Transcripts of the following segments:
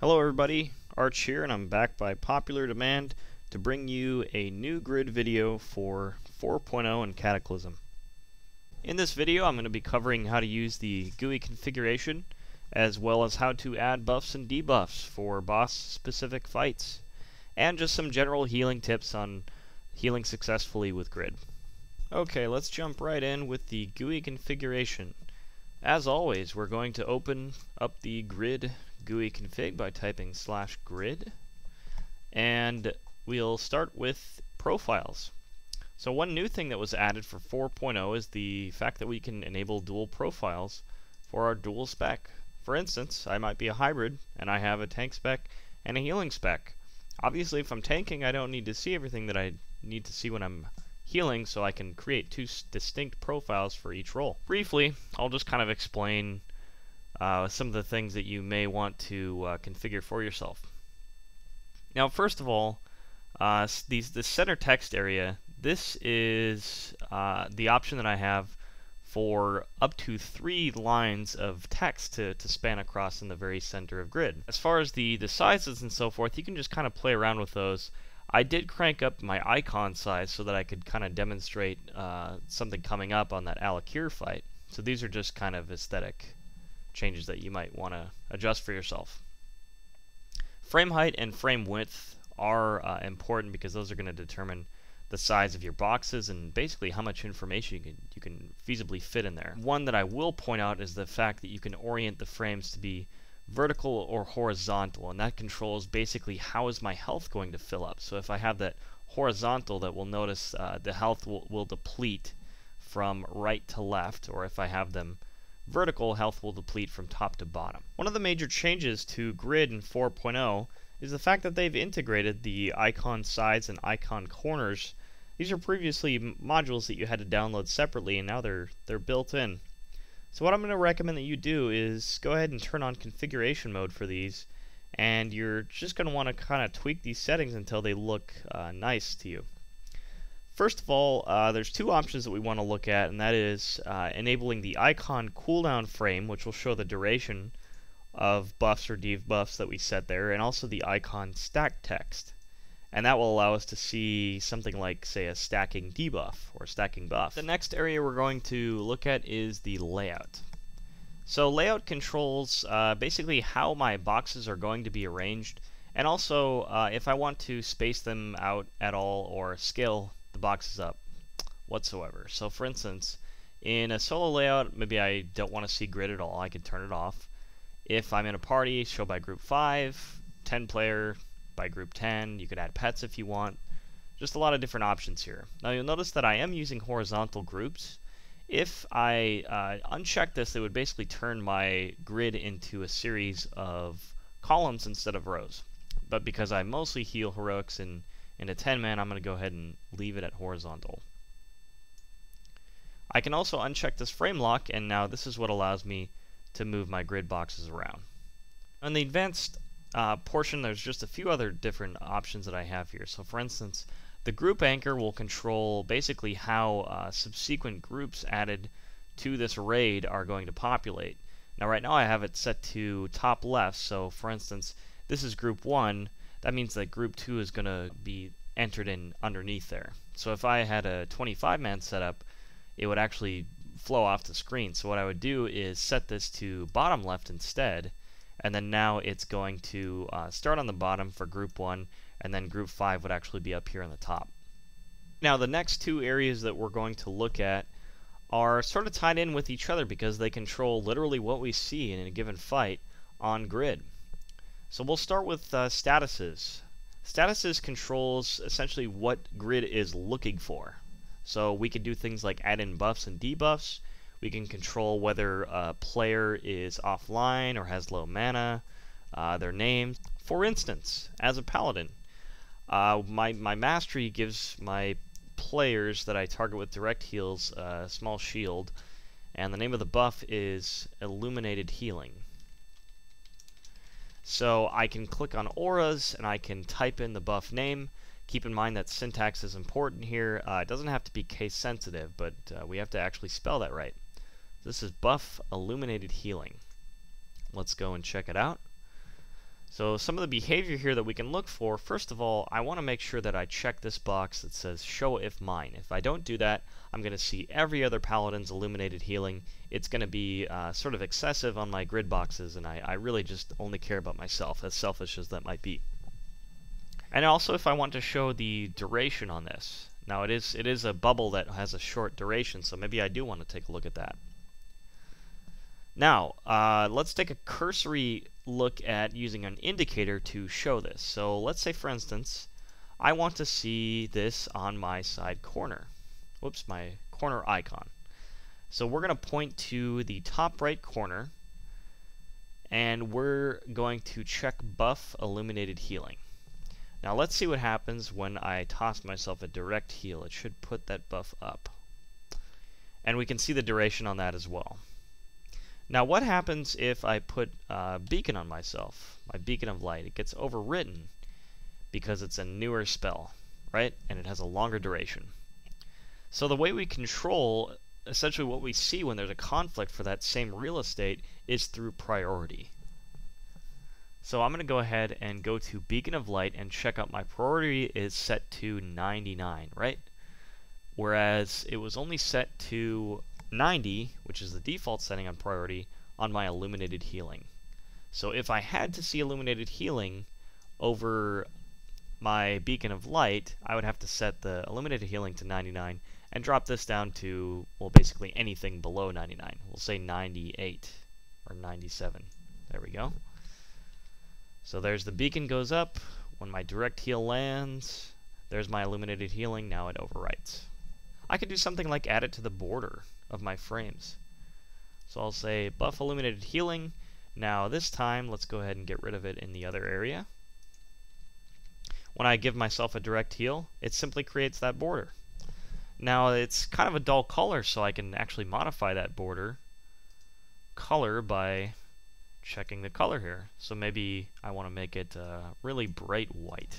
Hello everybody, Arch here, and I'm back by popular demand to bring you a new Grid video for 4.0 and Cataclysm. In this video I'm going to be covering how to use the GUI configuration, as well as how to add buffs and debuffs for boss specific fights, and just some general healing tips on healing successfully with Grid. Okay, let's jump right in with the GUI configuration. As always, we're going to open up the Grid GUI config by typing /grid, and we'll start with profiles. So one new thing that was added for 4.0 is the fact that we can enable dual profiles for our dual spec. For instance, I might be a hybrid and I have a tank spec and a healing spec. Obviously if I'm tanking I don't need to see everything that I need to see when I'm healing, so I can create two distinct profiles for each role. Briefly, I'll just kind of explain some of the things that you may want to configure for yourself. Now first of all, the center text area, this is the option that I have for up to 3 lines of text to span across in the very center of Grid. As far as the sizes and so forth, you can just kind of play around with those. I did crank up my icon size so that I could kind of demonstrate something coming up on that Al'Akir fight. So these are just kind of aesthetic changes that you might want to adjust for yourself. Frame height and frame width are important because those are going to determine the size of your boxes and basically how much information you can feasibly fit in there. One that I will point out is the fact that you can orient the frames to be vertical or horizontal, and that controls basically how is my health going to fill up. So if I have that horizontal, that will notice the health will deplete from right to left, or if I have them vertical, health will deplete from top to bottom. One of the major changes to Grid in 4.0 is the fact that they've integrated the icon sides and icon corners. These are previously modules that you had to download separately, and now they're built in. So what I'm going to recommend that you do is go ahead and turn on configuration mode for these, and you're just going to want to kind of tweak these settings until they look nice to you. First of all, there's two options that we want to look at, and that is enabling the icon cooldown frame, which will show the duration of buffs or debuffs that we set there, and also the icon stack text. And that will allow us to see something like, say, a stacking debuff or stacking buff. The next area we're going to look at is the layout. So layout controls basically how my boxes are going to be arranged, and also if I want to space them out at all or scale the boxes up whatsoever. So for instance, in a solo layout, maybe I don't want to see Grid at all, I can turn it off. If I'm in a party, show by group 5, 10 player by group 10, you could add pets if you want. Just a lot of different options here. Now you'll notice that I am using horizontal groups. If I uncheck this, it would basically turn my Grid into a series of columns instead of rows. But because I mostly heal heroics in a 10-man, I'm going to go ahead and leave it at horizontal. I can also uncheck this frame lock, and now this is what allows me to move my Grid boxes around. On the advanced portion, there's just a few other different options that I have here. So for instance, the group anchor will control basically how subsequent groups added to this raid are going to populate. Now right now I have it set to top left, so for instance, this is group 1, that means that group 2 is going to be entered in underneath there. So if I had a 25-man setup, it would actually flow off the screen. So what I would do is set this to bottom left instead, and then now it's going to start on the bottom for group 1, and then group 5 would actually be up here on the top. Now the next two areas that we're going to look at are sort of tied in with each other because they control literally what we see in a given fight on Grid. So we'll start with statuses. Statuses controls essentially what Grid is looking for. So we can do things like add in buffs and debuffs. We can control whether a player is offline or has low mana, their names. For instance, as a paladin, my mastery gives my players that I target with direct heals a small shield, and the name of the buff is Illuminated Healing. So I can click on auras and I can type in the buff name. Keep in mind that syntax is important here. It doesn't have to be case sensitive, but we have to actually spell that right. This is buff Illuminated Healing. Let's go and check it out. So some of the behavior here that we can look for, first of all, I want to make sure that I check this box that says show if mine. If I don't do that, I'm going to see every other Paladin's Illuminated Healing. It's going to be sort of excessive on my grid boxes, and I really just only care about myself, as selfish as that might be. And also if I want to show the duration on this. Now it is a bubble that has a short duration, so maybe I do want to take a look at that. Now, let's take a cursory look at using an indicator to show this. So let's say, for instance, I want to see this on my side corner. Whoops, my corner icon. So we're going to point to the top right corner, and we're going to check buff Illuminated Healing. Now let's see what happens when I toss myself a direct heal. It should put that buff up. And we can see the duration on that as well. Now what happens if I put a beacon on myself, my Beacon of Light? It gets overwritten because it's a newer spell, right? And it has a longer duration. So the way we control essentially what we see when there's a conflict for that same real estate is through priority. So I'm going to go ahead and go to Beacon of Light and check out my priority is set to 99, right? Whereas it was only set to 90, which is the default setting on priority, on my Illuminated Healing. So if I had to see Illuminated Healing over my Beacon of Light, I would have to set the Illuminated Healing to 99 and drop this down to, well, basically anything below 99. We'll say 98 or 97. There we go. So there's the beacon goes up. When my direct heal lands, there's my Illuminated Healing. Now it overwrites. I could do something like add it to the border of my frames. So I'll say buff Illuminated Healing. Now this time let's go ahead and get rid of it in the other area. When I give myself a direct heal, it simply creates that border. Now it's kind of a dull color, so I can actually modify that border color by checking the color here. So maybe I want to make it really bright white.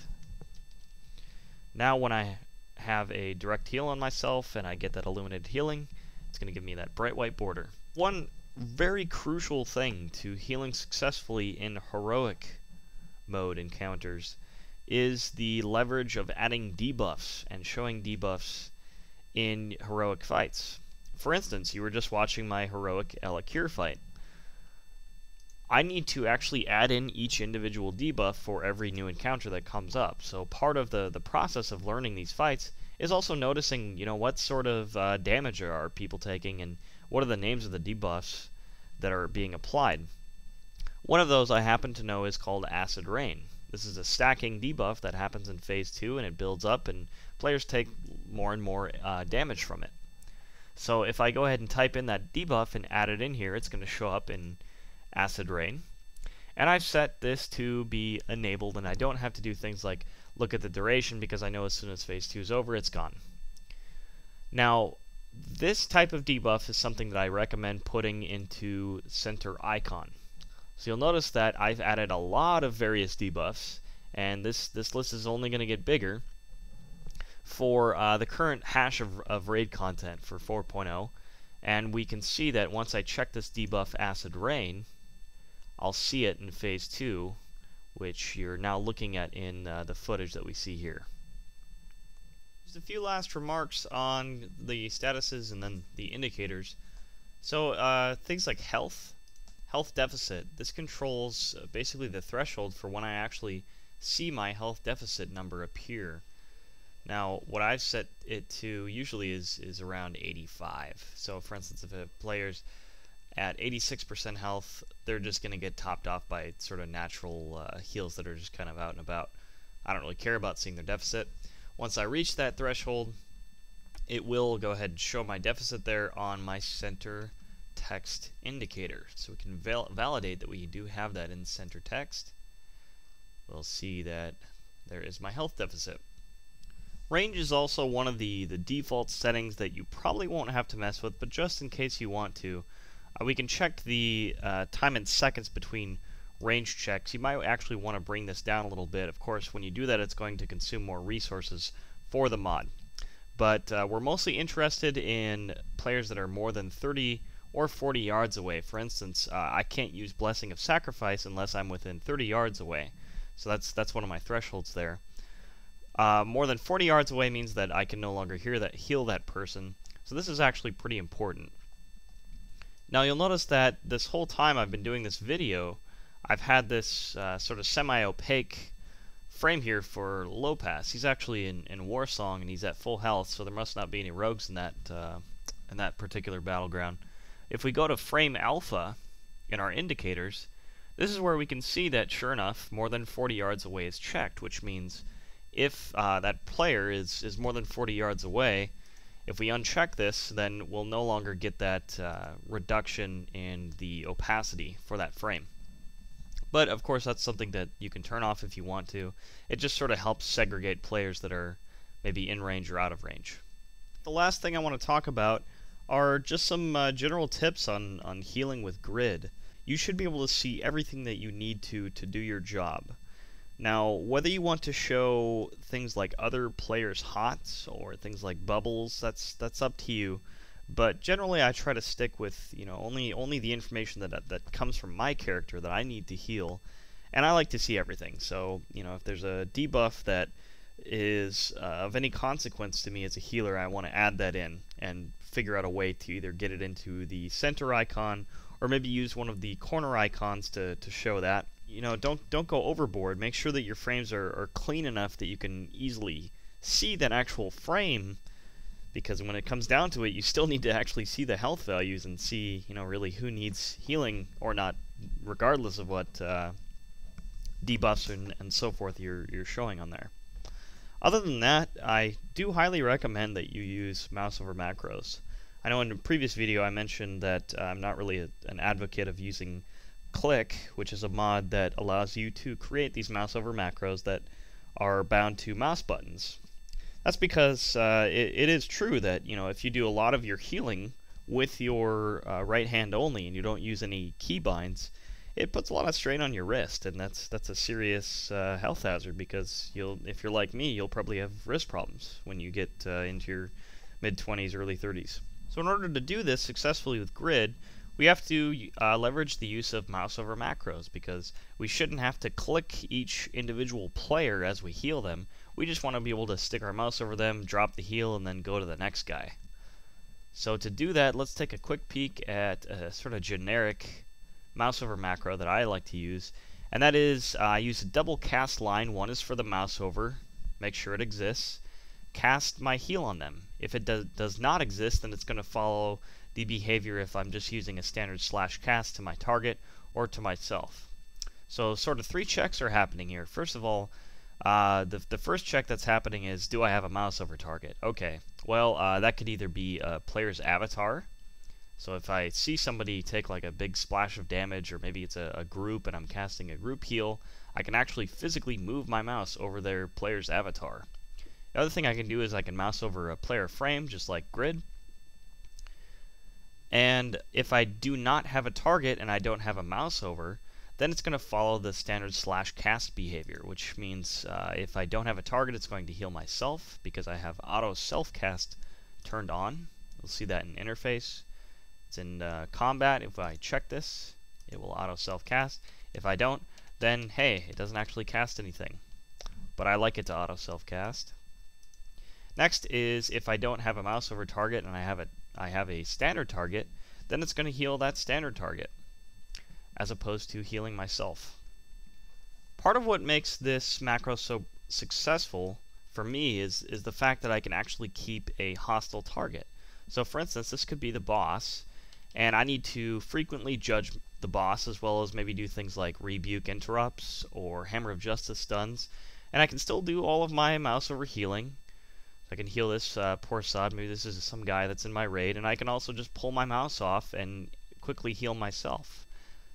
Now when I have a direct heal on myself and I get that Illuminated Healing, it's going to give me that bright white border. One very crucial thing to healing successfully in heroic mode encounters is the leverage of adding debuffs and showing debuffs in heroic fights. For instance, you were just watching my heroic Al'Akir fight. I need to actually add in each individual debuff for every new encounter that comes up. So part of the process of learning these fights is also noticing, you know, what sort of damage are people taking and what are the names of the debuffs that are being applied. One of those I happen to know is called Acid Rain. This is a stacking debuff that happens in Phase 2 and it builds up and players take more and more damage from it. So if I go ahead and type in that debuff and add it in here, it's going to show up in Acid Rain, and I've set this to be enabled, and I don't have to do things like look at the duration because I know as soon as Phase 2 is over, it's gone. Now this type of debuff is something that I recommend putting into center icon. So you'll notice that I've added a lot of various debuffs, and this list is only going to get bigger for the current hash of raid content for 4.0, and we can see that once I check this debuff Acid Rain, I'll see it in Phase 2, which you're now looking at in the footage that we see here. Just a few last remarks on the statuses and then the indicators. So things like health deficit, this controls basically the threshold for when I actually see my health deficit number appear. Now what I've set it to usually is around 85. So for instance, if a player's at 86% health, they're just going to get topped off by sort of natural heals that are just kind of out and about. I don't really care about seeing their deficit. Once I reach that threshold, it will go ahead and show my deficit there on my center text indicator. So we can validate that we do have that in center text. We'll see that there is my health deficit. Range is also one of the default settings that you probably won't have to mess with, but just in case you want to, we can check the time in seconds between range checks. You might actually want to bring this down a little bit. Of course, when you do that, it's going to consume more resources for the mod. But we're mostly interested in players that are more than 30 or 40 yards away. For instance, I can't use Blessing of Sacrifice unless I'm within 30 yards away. So that's one of my thresholds there. More than 40 yards away means that I can no longer heal that person. So this is actually pretty important. Now you'll notice that this whole time I've been doing this video, I've had this sort of semi-opaque frame here for low pass. He's actually in Warsong and he's at full health, so there must not be any rogues in that particular battleground. If we go to frame alpha in our indicators, this is where we can see that sure enough, more than 40 yards away is checked, which means if that player is more than 40 yards away, if we uncheck this, then we'll no longer get that reduction in the opacity for that frame. But of course that's something that you can turn off if you want to. It just sort of helps segregate players that are maybe in range or out of range. The last thing I want to talk about are just some general tips on healing with Grid. You should be able to see everything that you need to do your job. Now, whether you want to show things like other players' HOTS or things like bubbles, that's up to you. But generally, I try to stick with, you know, only the information that comes from my character that I need to heal, and I like to see everything. So, you know, if there's a debuff that is of any consequence to me as a healer, I want to add that in and figure out a way to either get it into the center icon or maybe use one of the corner icons to show that. You know, don't go overboard. Make sure that your frames are clean enough that you can easily see that actual frame, because when it comes down to it, you still need to actually see the health values and see, you know, really who needs healing or not, regardless of what debuffs and so forth you're showing on there. Other than that, I do highly recommend that you use mouse over macros. I know in a previous video I mentioned that I'm not really an advocate of using Click, which is a mod that allows you to create these mouse over macros that are bound to mouse buttons. That's because it is true that, you know, if you do a lot of your healing with your right hand only and you don't use any key binds, it puts a lot of strain on your wrist, and that's a serious health hazard, because if you're like me, you'll probably have wrist problems when you get into your mid-20s, early 30s. So in order to do this successfully with Grid, we have to leverage the use of mouse over macros, because we shouldn't have to click each individual player as we heal them. We just want to be able to stick our mouse over them, drop the heal, and then go to the next guy. So to do that, let's take a quick peek at a sort of generic mouse over macro that I like to use, and that is I use a double cast line. One is for the mouse over, make sure it exists, cast my heal on them. If it does not exist, then it's going to follow the behavior if I'm just using a standard /cast to my target or to myself. So sort of three checks are happening here. First of all, the first check that's happening is, do I have a mouse over target? Okay, well that could either be a player's avatar. So if I see somebody take like a big splash of damage, or maybe it's a group and I'm casting a group heal, I can actually physically move my mouse over their player's avatar. The other thing I can do is I can mouse over a player frame, just like Grid. And if I do not have a target and I don't have a mouse over, then it's going to follow the standard /cast behavior, which means if I don't have a target, it's going to heal myself, because I have auto self-cast turned on. You'll see that in interface. It's in combat. If I check this, it will auto self-cast. If I don't, then hey, it doesn't actually cast anything. But I like it to auto self-cast. Next is, if I don't have a mouse over target and I have a standard target, then it's going to heal that standard target, as opposed to healing myself. Part of what makes this macro so successful for me is the fact that I can actually keep a hostile target. So for instance, this could be the boss, and I need to frequently judge the boss, as well as maybe do things like rebuke interrupts or hammer of justice stuns, and I can still do all of my mouse over healing. I can heal this poor sod. Maybe this is some guy that's in my raid, and I can also just pull my mouse off and quickly heal myself.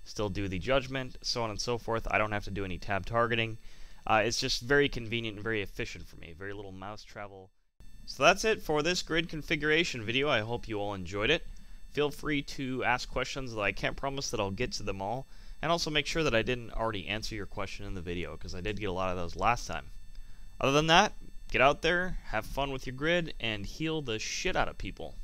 Still do the judgment, so on and so forth. I don't have to do any tab targeting. It's just very convenient and very efficient for me. Very little mouse travel. So that's it for this Grid configuration video. I hope you all enjoyed it. Feel free to ask questions, though I can't promise that I'll get to them all. And also make sure that I didn't already answer your question in the video, because I did get a lot of those last time. Other than that, get out there, have fun with your Grid, and heal the shit out of people.